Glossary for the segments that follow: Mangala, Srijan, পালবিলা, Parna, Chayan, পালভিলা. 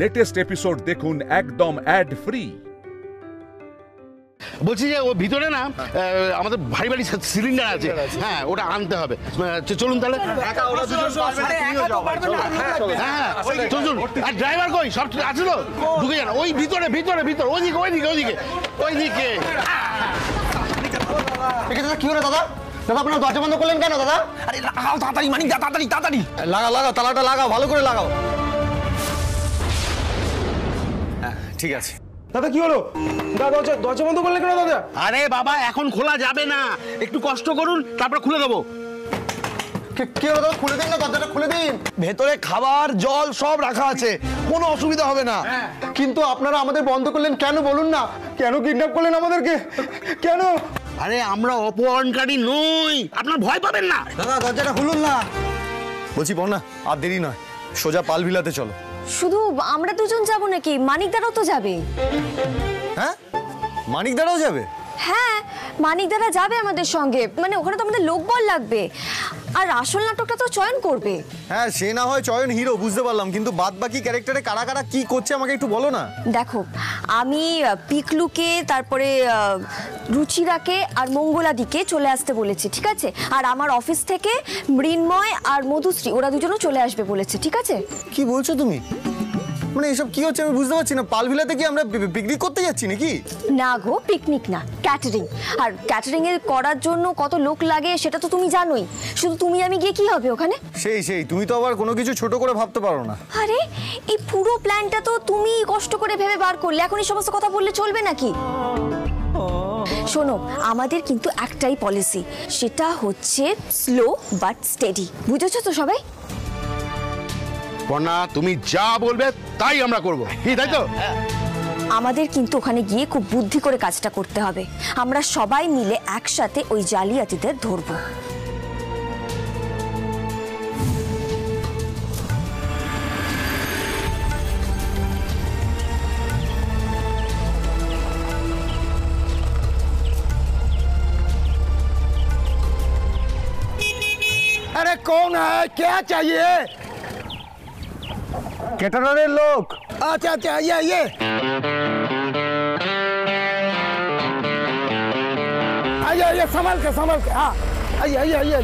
Latest episode দেখুন একদম add free. বলছি যে ও ভিতরে না আমাদের ভারী ভারী সিলিন্ডার আছে, হ্যাঁ ওটা আনতে হবে। চলুন তাহলে, চলুন। আর ড্রাইভার কই? সব আছে তো, ঢুকে যান ওই ভিতরে ভিতরে ভিতরে, ওইদিকে ওইদিকে ওইদিকে ওইদিকে। কি হলো দাদা? দাদা আপনার দরজা বন্ধ করলেন কেন দাদা? আরে লাগাও তাড়াতাড়ি, মানে তাড়াতাড়ি তাড়াতাড়ি লাগাও, লাগাও তালাটা লাগাও, ভালো করে লাগাও। ঠিক আছে দাদা। কি হলো দাদা, দরজা বন্ধ করলেন কেন দাদা? আরে বাবা এখন খোলা যাবে না, একটু কষ্ট করুন তারপর খুলে দেবো। কি হলো দাদা, খুলে দিন না দরজাটা, খুলে দিন। ভেতরে খাবার জল সব রাখা আছে, কোনো অসুবিধা হবে না। কিন্তু আপনারা আমাদের বন্ধ করলেন কেন বলুন না? কেন কিডন্যাপ করলেন আমাদেরকে? কেন? আরে আমরা অপহরণকারী নই, আপনার ভয় পাবেন না দাদা। দরজাটা খুলুন না। বলছি বন্যা, আর দেরি নয়, সোজা পালবিলাতে চলো। শুধু আমরা দুজন যাব নাকি? মানিকদারাও তো যাবে। হ্যাঁ মানিকদারাও যাবে? হ্যাঁ মানিকদারা যাবে আমাদের সঙ্গে, মানে ওখানে তো আমাদের লোকবল লাগবে। আর আসল নাটকটা তো চয়ন করবে। হ্যাঁ সে না হয় চয়ন হিরো, বুঝতে পারলাম, কিন্তু বাদবাকি ক্যারেক্টারে কারা কারা কি করছে আমাকে একটু বলো না। দেখো আমি পিকলুকে, তারপরে রুচিরাকে আর মঙ্গলাদিকে চলে আসতে বলেছি, ঠিক আছে? আর আমার অফিস থেকে মৃন্ময় আর মধুশ্রী ওরা দুজনও চলে আসবে বলেছে, ঠিক আছে? কি বলছো তুমি? মানে এসব কি হচ্ছে আমি বুঝতে পারছি না। পালভিলাতে কি আমরা পিকনিক করতে যাচ্ছি নাকি? না গো পিকনিক না, ক্যাটারিং। আর ক্যাটারিং এর করার জন্য কত লোক লাগে সেটা তো তুমি জানোই। শুধু তুমি আমি গিয়ে কি হবে ওখানে? সেই তুমি তো আবার কোনো কিছু ছোট করে ভাবতে পারো না। আরে এই পুরো প্ল্যানটা তো তুমি কষ্ট করে ভেবে বার করলে, এখন এই সমস্ত কথা বললে চলবে নাকি? শোনো আমাদের কিন্তু একটাই পলিসি, সেটা হচ্ছে স্লো বাট স্টেডি, বুঝেছো তো সবাই? বন্যা তুমি যা বলবে তাই আমরা করব, তাই তো? আমাদের কিন্তু ওখানে গিয়ে খুব বুদ্ধি করে কাজটা করতে হবে। আমরা সবাই মিলে একসাথে ওই জালিয়াতিদের ধরব। আরে কোন হ্যায় ক্যা চাইয়ে? ক্যাটারারের লোক। আচ্ছা আচ্ছা, ইয়ে ইয়ে আইয়া ইয়ে, সামালকে সামালকে, হ্যাঁ আইয়া আইয়া আইয়া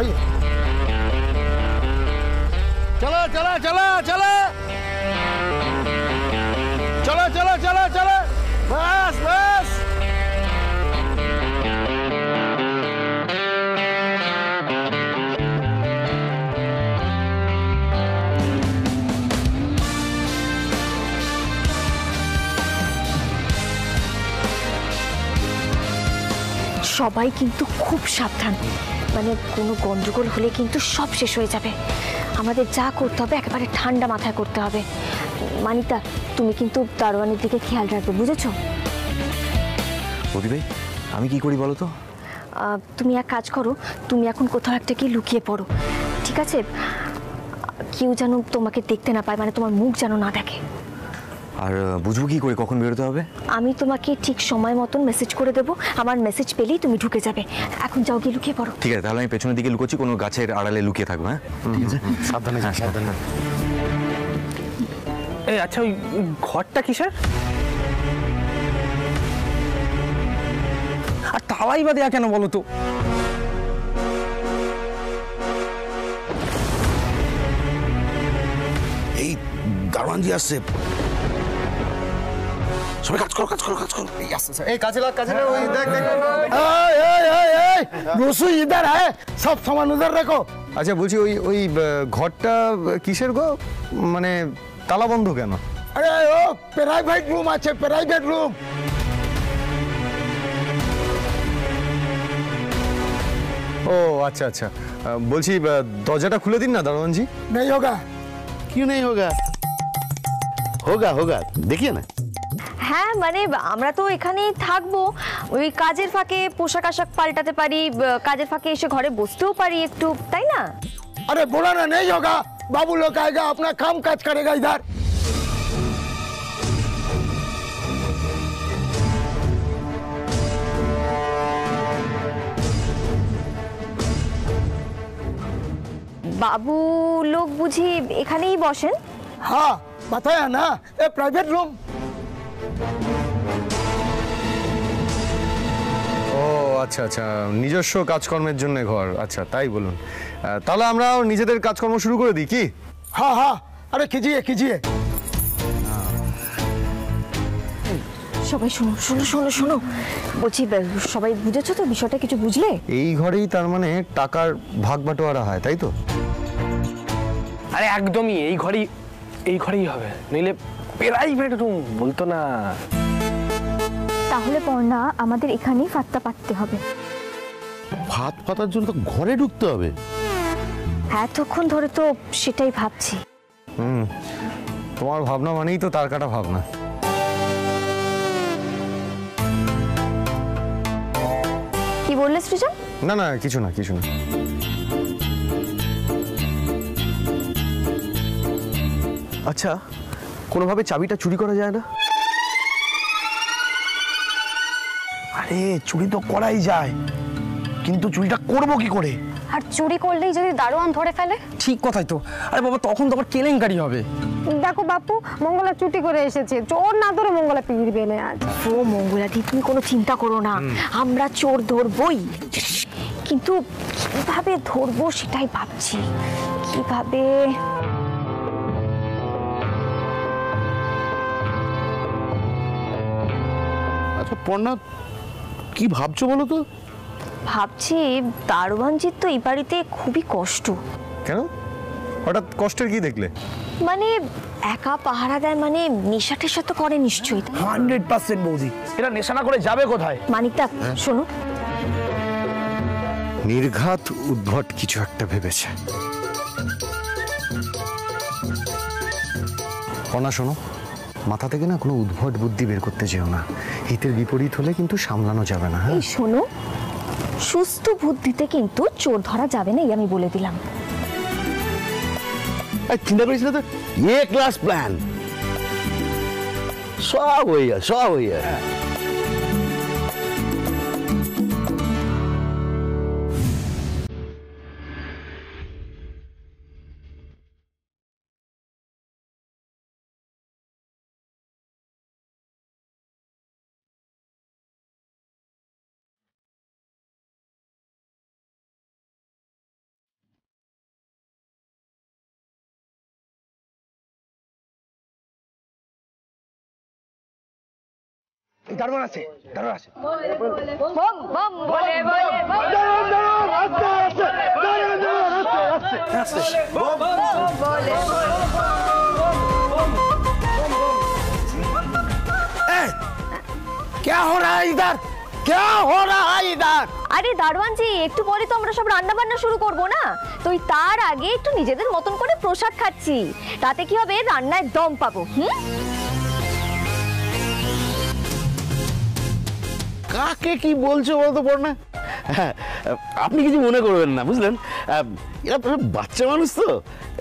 আইয়া, চলো চলো চলো চলো চলো চলো চলো চলো, বাস বাস। সবাই কিন্তু খুব সাবধান, মানে কোনো গন্ডগোল হলে কিন্তু সব শেষ হয়ে যাবে। আমাদের যা করতে হবে একেবারে ঠান্ডা মাথায় করতে হবে। মানিতা তুমি কিন্তু দারোয়ানের দিকে খেয়াল রাখবে, বুঝেছো? বৌদি ভাই আমি কি করি বলো তো? তুমি এক কাজ করো, তুমি এখন কোথাও একটা কি লুকিয়ে পড়ো, ঠিক আছে? কেউ যেন তোমাকে দেখতে না পায়, মানে তোমার মুখ যেন না দেখে। আর বুঝবো কি করে কখন বেরোতে হবে? আমি তোমাকে ঠিক সময় মতন মেসেজ করে দেবো, আমার মেসেজ পেলেই তুমি ঢুকে যাবে। এখন যাও গিয়ে লুকিয়ে পড়ো। ঠিক আছে তাহলে আমি পেছনের দিকে লুকোচ্ছি, কোনো গাছের আড়ালে লুকিয়ে থাকবো। হ্যাঁ সাবধানে, সাবধানে। এই আচ্ছা ওই ঘরটা কিসের? আর তালাই বা দেয়া কেন বলো তো? এই দারোয়ান জি আসছে, সবাই কাজ করো কাজ করো কাজ করো। এই কাজে লাগ, কাজে লাগ। ওই দেখ দেখ, এই এই এই এই রসু इधर है, सब सामान उधर रखो। আচ্ছা বলছি ওই ওই ঘরটা কিসের গো? মানে তালা বন্ধ কেন? আরে ও প্রাইভেট রুম আছে, প্রাইভেট রুম। ও আচ্ছা আচ্ছা, বলছি দরজাটা খুলে দিন না দারোয়ান জি। नहीं होगा। क्यों नहीं होगा? होगा होगा, देखिए ना। হ্যাঁ মানে আমরা তো এখানেই থাকবো, ওই কাজের ফাঁকে পোশাক আশাক পাল্টাতে পারি, কাজের ফাঁকে এসে ঘরে বসতেও পারি একটু, তাই না? আরে বোলা না, নেই হোগা, বাবু লোক আয়েগা আপনা কাম কাজ করেগা ইধার। বাবু লোক বুঝি এখানেই বসেন? हाँ बताया ना, ये प्राइवेट रूम। अच्छा अच्छा নিজস্ব কাজকর্মের জন্য ঘর। আচ্ছা তাই বলুন, তাহলে আমরা নিজেদের কাজকর্ম শুরু করে দিই কি? হ্যাঁ হ্যাঁ, আরে খিজিয়ে খিজিয়ে। সবাই শোনো শোনো শোনো শোনো, বলছি সবাই বুঝেছো তো বিষয়টা? কিছু বুঝলে? এই ঘরেই তার মানে টাকার ভাগ বাটোয়ারা হয়, তাই তো? আরে একদমই, এই ঘরেই হবে, নইলে প্রাইভেট রুম বলতো না। তাহলে পড়না আমাদের এখানেই ফাঁদটা পাততে হবে। ফাঁদ পাতার জন্য তো ঘরে ঢুকতে হবে। এতক্ষণ ধরে তো সেটাই ভাবছি। তোমার ভাবনা মানেই তো তার কাটা ভাবনা। কি বললে সৃজন? না না কিছু না কিছু না। আচ্ছা কোনোভাবে চাবিটা চুরি করা যায় না? আরে চুরি তো করাই যায়, কিন্তু চুরিটা করবো কি করে? আর চুরি করলেই যদি দারোয়ান ধরে ফেলে? ঠিক কথাই তো। আরে বাবা তখন তো আবার কেলেঙ্কারি হবে। দেখো বাপু, মঙ্গলা চুটি করে এসেছে, চোর না ধরে মঙ্গলা পিড়বে না। ও মঙ্গলা ঠিক, তুমি কোনো চিন্তা করো না, আমরা চোর ধরবই। কিন্তু কিভাবে ধরবো সেটাই ভাবছি, কিভাবে। আচ্ছা পর্ণা কি ভাবছো বলো তো? ভাবছি দারোয়ানজির তো এই বাড়িতে খুবই কষ্ট। কেন? হঠাৎ কষ্টের কি দেখলে? মানে একা পাহারা দেয়, মানে নেশা টেশা তো করে নিশ্চয়ই। 100% বৌদি, এরা নেশা না করে যাবে কোথায়? মানিকদা শোনো, নির্ঘাত উদ্ভট কিছু একটা ভেবেছে। পর্ণা শোনো, মাথা থেকে না কোনো উদ্ভট বুদ্ধি বের করতে যেও না, হিতের বিপরীত হলে কিন্তু সামলানো যাবে না। এই শোনো, সুস্থ বুদ্ধিতে কিন্তু চোর ধরা যাবে না, এই আমি বলে দিলাম। চিন্তা করিস না তো, এ ক্লাস প্ল্যান সব হইয়া সব হইয়া। দারোয়ান আছে, দারোয়ান আছে। বম বম বলে বলে দারোয়ান আছে, দারোয়ান আছে আছে। বম বম বলে এ क्या हो रहा है इधर, क्या हो रहा है इधर? আরে দারোয়ান জি, একটু পরে তো আমরা সব রান্না বান্না শুরু করব না, তো তার আগে একটু নিজেদের মতন করে প্রসাদ খাচ্ছি, তাতে কি হবে, রান্নায় দম পাবো। কাকে কি বলছো বলতো পড়না? আপনি কিছু মনে করবেন না বুঝলেন, এরা বাচ্চা মানুষ তো,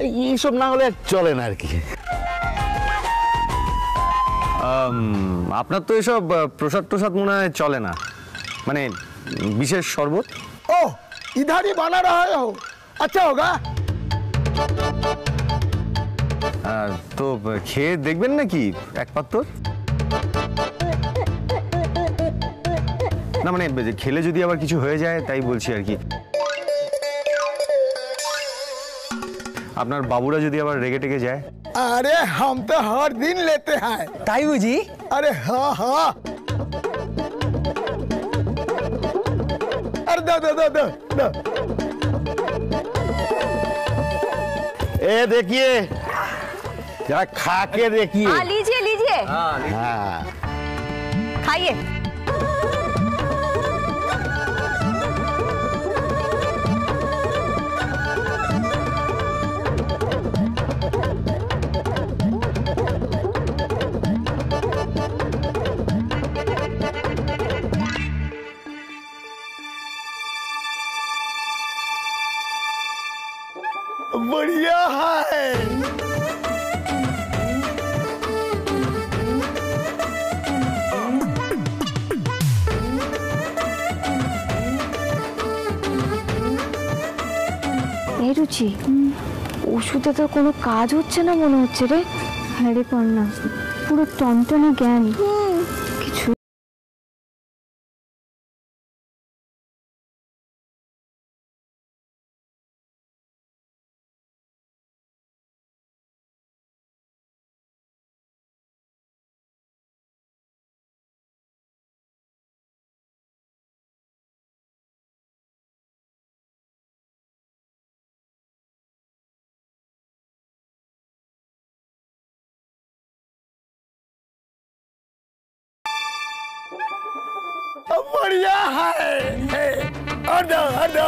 এইসব না হলে চলে না আর কি। আপনার তো এসব প্রসাদ প্রসাদ মনে হয় চলে না, মানে বিশেষ শরবত। ও ইধারই বানা রাহা হো, আচ্ছা হোগা। তো খেয়ে দেখবেন নাকি এক পাত্তর? না মানে খেলে যদি আবার কিছু হয়ে যায় তাই বলছি আর কি। আপনার বাবুরা যদি আবার রেগে টেগে যায়? আরে হাম তো হর দিন লেতে হ্যায়। তাই বুঝি? আরে হ্যাঁ হ্যাঁ। আরে দাও দাও দাও দাও। এ দেখিয়ে, যারা খাকে দেখিয়ে। হ্যাঁ লিজিয়ে লিজিয়ে। হ্যাঁ খাইয়ে। बढ़िया है। रुचि, वो ওষুধে তোর কোনো কাজ হচ্ছে না মনে হচ্ছে রে। হ্যাঁ রে কন্যা, পুরো টনটনে জ্ঞান। কিছু बढ़िया है। अदा अदा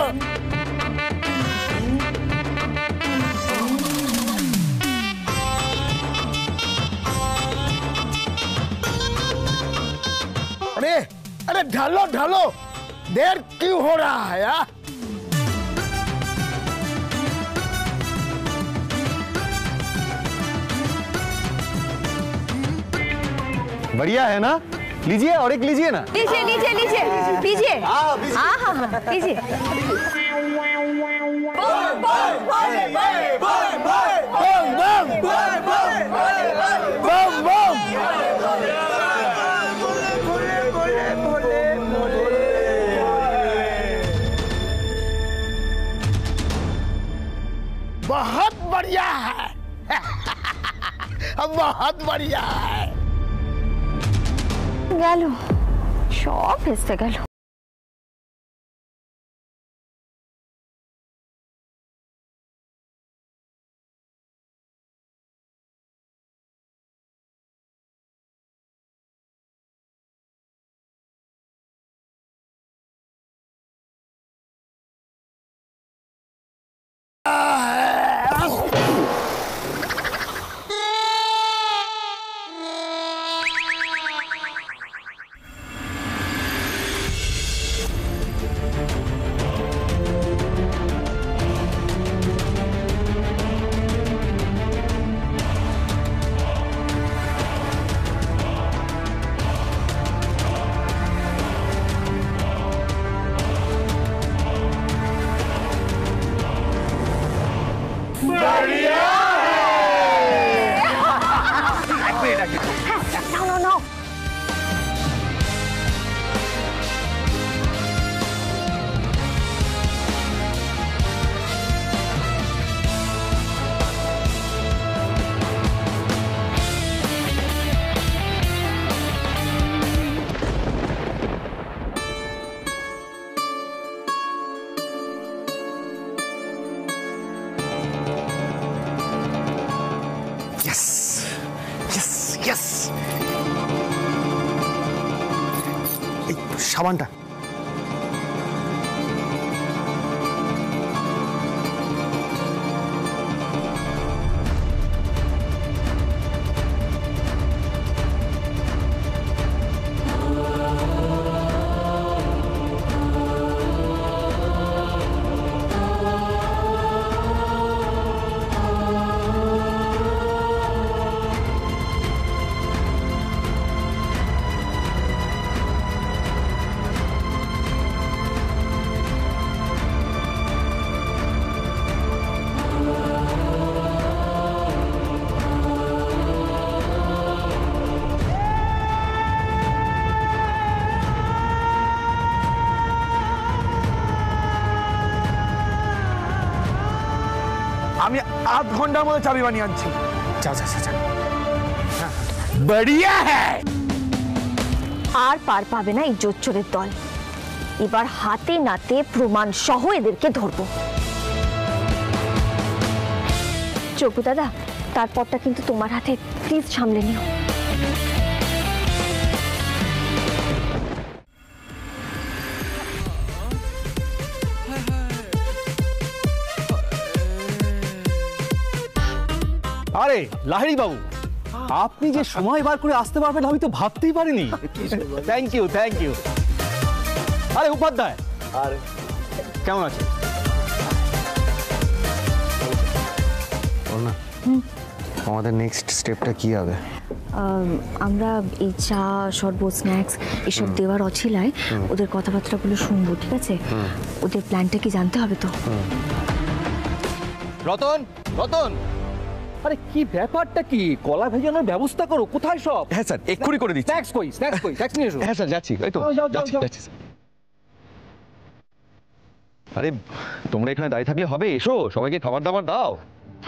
अरे अरे ढालो ढालो, देर क्यों हो रहा है यार? बढ़िया है ना? लीजिए और एक लीजिए ना। लीजिए लीजिए लीजिए लीजिए। हाँ हाँ लीजिए। बहुत बढ़िया है, बहुत बढ़िया है। গেল সব ভেস্তে গেল। সাবানটা आध घंटा मत चाबी बनी आंची। जा जा जा जा। हाँ। बढ़िया है। आर पार पावे ना इजोच्चोरे दौल। इबार हाथे नाते प्रमाण शहो इधर के धोर बो। चोपू दादा, तार पट्टा किंतु तुम्हारे हाथे प्लीज शामले नहीं हो। আরে লাহিড়ী বাবু, আপনি যে সময় বার করে আসতে পারবেন আমি তো ভাবতেই পারিনি। Thank you thank you. আরে উপাধ্যায়, আরে কেমন আছেন? আমাদের নেক্সট স্টেপটা কি হবে? আমরা এই চা, শরবত, স্ন্যাক্স এসব দেওয়ার অছিলায় ওদের কথাবার্তাগুলো শুনবো, ঠিক আছে? ওদের প্ল্যানটা কি জানতে হবে তো? রতন রতন আরে কি ব্যাপারটা কি কলা ভেজানোর ব্যবস্থা করো কোথায় সব হ্যাঁ স্যার এক্ষুনি করে দিচ্ছি স্ন্যাক্স কই নিয়ে এসো হ্যাঁ স্যার যাচ্ছি এই তো যাচ্ছি আরে তোমরা এখানে দাঁড়িয়ে থাকলে হবে এসো সবাইকে খাবার দাবার দাও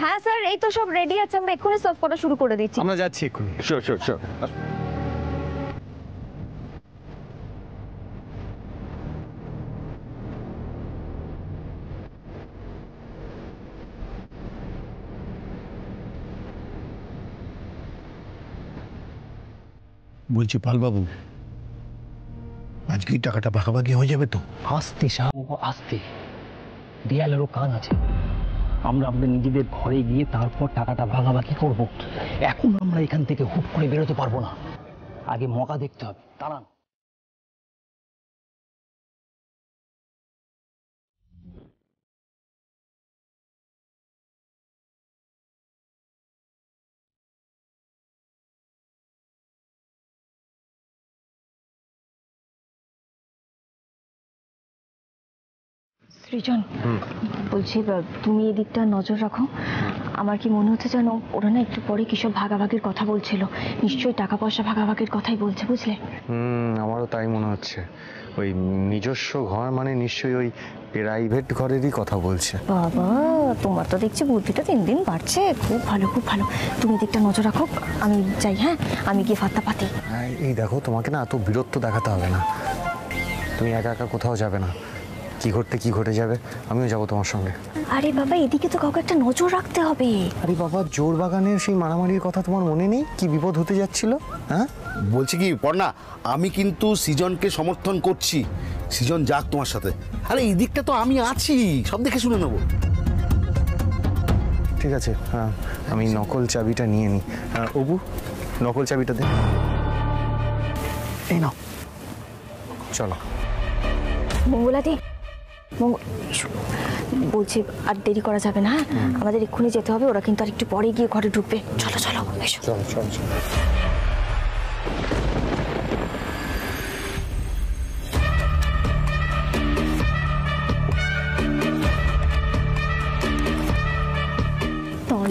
হ্যাঁ স্যার এই তো সব রেডি আছে আমরা এক্ষুনি সার্ভ করা শুরু করে দিচ্ছি আমরা যাচ্ছি এক্ষুনি শিওর বলছি পালবাবু আজকে টাকাটা ভাগাভাগি হয়ে যাবে তো আস্তে সাহু আস্তে দেয়ালেরও কান আছে আমরা আমাদের নিজেদের ঘরে গিয়ে তারপর টাকাটা ভাগাভাগি করব এখন আমরা এখান থেকে হুট করে বেরোতে পারবো না আগে মকা দেখতে হবে দাঁড়ান সৃজন বলছি তুমি এদিকটা নজর রাখো আমার কি মনে হচ্ছে জানো ওরা না একটু পরে কিসব ভাগাভাগির কথা বলছিল নিশ্চয়ই টাকা পয়সা ভাগাভাগির কথাই বলছে বুঝলে আমারও তাই মনে হচ্ছে ওই নিজস্ব ঘর মানে নিশ্চয়ই ওই প্রাইভেট ঘরেরই কথা বলছে বাবা তোমার তো দেখছি বুদ্ধিটা দিন দিন বাড়ছে খুব ভালো তুমি এদিকটা নজর রাখো আমি যাই হ্যাঁ আমি গিয়ে ফাত্তা পাতি এই দেখো তোমাকে না এত বিরক্ত দেখাতে হবে না তুমি একা একা কোথাও যাবে না কি ঘটতে কি ঘটে যাবে আমিও যাব তোমার সঙ্গে আরে বাবা এদিকে তো কাউকে একটা নজর রাখতে হবে আরে বাবা জোর বাগানের সেই মারামারির কথা তোমার মনে নেই কি বিপদ হতে যাচ্ছিল হ্যাঁ বলছি কি পড়না আমি কিন্তু সৃজনকে সমর্থন করছি সৃজন যাক তোমার সাথে আরে এদিকটা তো আমি আছি সব দেখে শুনে নেব ঠিক আছে হ্যাঁ আমি নকল চাবিটা নিয়ে নিই অপু নকল চাবিটা দে এই নাও চলো মঙ্গলাদি বলছি আর দেরি করা যাবে না আমাদের এক্ষুনি যেতে হবে ওরা কিন্তু আর একটু পরে গিয়ে ঘরে ঢুকবে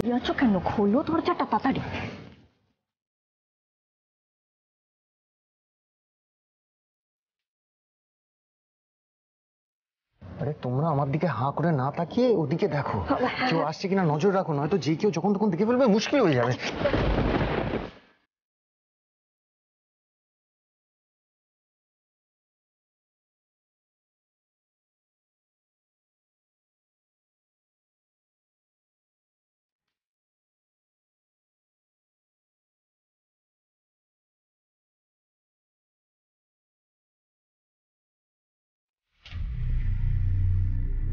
চলো এসো চল দাঁড়িয়ে আছো কেন খোলো দরজাটা তাড়াতাড়ি আরে তোমরা আমার দিকে হাঁ করে না তাকিয়ে ওদিকে দেখো কেউ আসছে কিনা নজর রাখো নয়তো যে কেউ যখন তখন দেখে ফেলবে মুশকিল হয়ে যাবে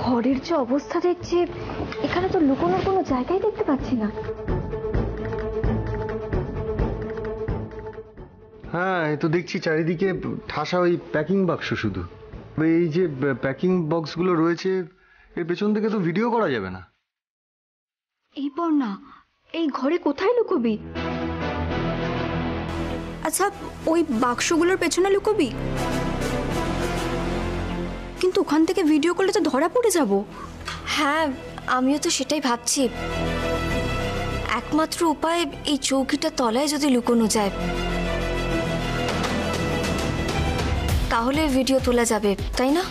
ঘরের যে অবস্থা দেখছি এখানে তো লুকোনোর কোনো জায়গায় দেখতে পাচ্ছি না হ্যাঁ এই তো দেখছি চারিদিকে ঠাসা ওই প্যাকিং বাক্স শুধু এই যে প্যাকিং বক্সগুলো রয়েছে এর পেছন থেকে তো ভিডিও করা যাবে না এই পর না এই ঘরে কোথায় লুকোবি আচ্ছা ওই বাক্সগুলোর পেছনে লুকোবি কিন্তু ওখান থেকে ভিডিও করলে তো ধরা পড়ে যাব হ্যাঁ আমিও তো সেটাই ভাবছি একমাত্র উপায় এই চৌকিটা তলায় যদি লুকোনো যায় তাহলে ভিডিও তোলা যাবে তাই না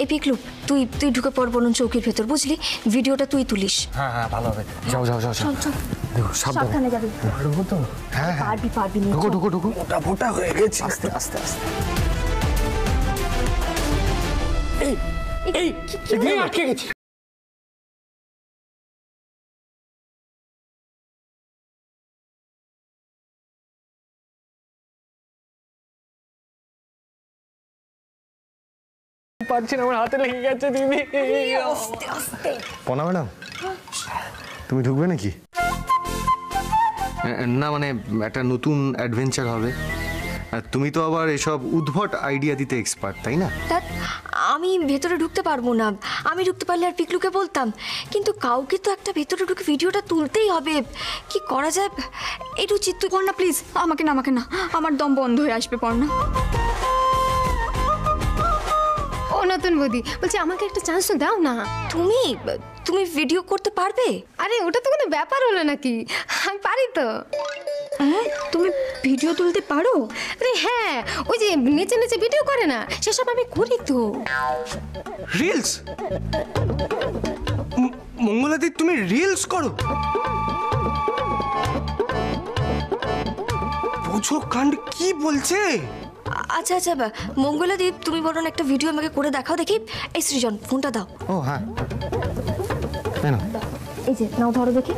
এই পিকলু তুই ঢুকে পড় বলুন চৌকির ভেতর বুঝলি ভিডিওটা তুই তুলিস হ্যাঁ ভালো হবে যাও সাবধানে যাবে হ্যাঁ পারবি না ঢুকো মোটা হয়ে গেছে আস্তে এই কি আটকে গেছি পারছি না, আমার হাতে লেগে গেছে দিদি। আস্তে আস্তে। পনা ম্যাডাম, তুমি ঢুকবে নাকি? না মানে একটা নতুন অ্যাডভেঞ্চার হবে। তুমি তো আবার এসব উদ্ভট আইডিয়া দিতে এক্সপার্ট, তাই না? আমি ভেতরে ঢুকতে পারবো না। আমি ঢুকতে পারলে আর পিকলুকে বলতাম, কিন্তু কাউকে তো একটা ভেতরে ঢুকে ভিডিওটা তুলতেই হবে। কি করা যায় একটু চিত্ত কর না প্লিজ। আমাকে না, আমাকে না, আমার দম বন্ধ হয়ে আসবে। পর না নতুন বৌদি বলছি, আমাকে একটা চান্স তো দাও না। তুমি তুমি ভিডিও করতে পারবে? আরে ওটা তো কোনো ব্যাপার হলো নাকি, আমি পারি তো। তুমি ভিডিও তুলতে পারো? আরে হ্যাঁ, ওই যে নেচে নেচে ভিডিও করে না, সেসব আমি করি তো। রিলস? মঙ্গলাদি তুমি রিলস করো? বুঝো কাণ্ড কি বলছে। আচ্ছা আচ্ছা মঙ্গলাদি, তুমি বরং একটা ভিডিও আমাকে করে দেখাও দেখি। এই সৃজন ফোনটা দাও। ও হ্যাঁ, এই যে নাও ধরো দেখি।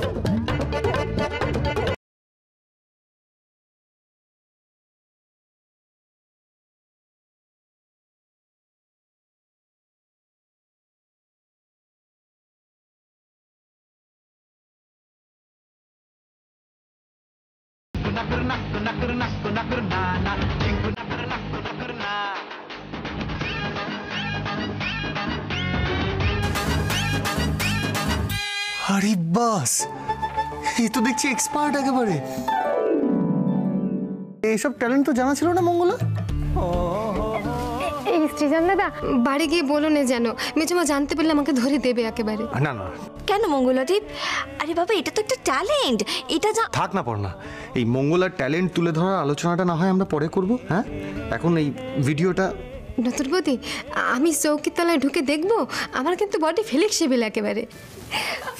আরে বাস, এই তো দেখছি এক্সপার্ট একেবারে। এইসব ট্যালেন্ট তো জানা ছিল না মঙ্গলা। এই সৃজন দাদা বাড়ি গিয়ে বলো না যেন, মেজমা জানতে পারলে আমাকে ধরে দেবে একেবারে। না না কেন মঙ্গলাদি, আরে বাবা এটা তো একটা ট্যালেন্ট। এটা থাক না পর না, এই মঙ্গলার ট্যালেন্ট তুলে ধরার আলোচনাটা না হয় আমরা পরে করবো। হ্যাঁ এখন এই ভিডিওটা। নতুন বৌদি আমি চৌকির তলায় ঢুকে দেখবো, আমার কিন্তু বডি ফ্লেক্সিবল একেবারে।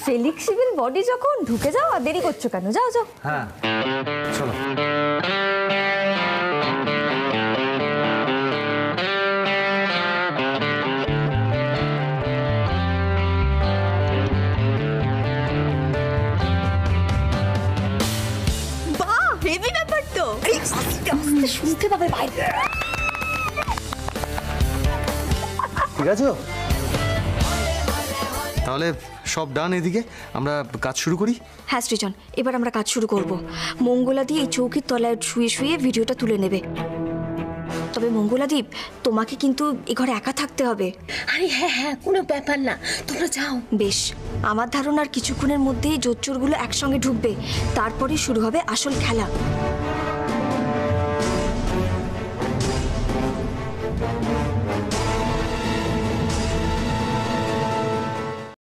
ফ্লেক্সিবল বডি যখন ঢুকে যাও, আর দেরি করছো কেন? যাও যাও। হ্যাঁ চলো। বাহ হেভি ব্যাপার তো। শুনতে পাবে বাইরে। ঠিক আছে তাহলে সব ডান, এদিকে আমরা কাজ শুরু করি। হ্যাঁ সৃজন, এবার আমরা কাজ শুরু করব। মঙ্গলাদি এই চৌকির তলায় শুয়ে শুয়ে ভিডিওটা তুলে নেবে। তবে মঙ্গলাদি তোমাকে কিন্তু এই ঘরে একা থাকতে হবে। আরে হ্যাঁ হ্যাঁ কোনো ব্যাপার না, তোমরা যাও। বেশ, আমার ধারণার কিছুক্ষণের মধ্যেই জোচ্চোরগুলো একসঙ্গে ঢুকবে, তারপরে শুরু হবে আসল খেলা।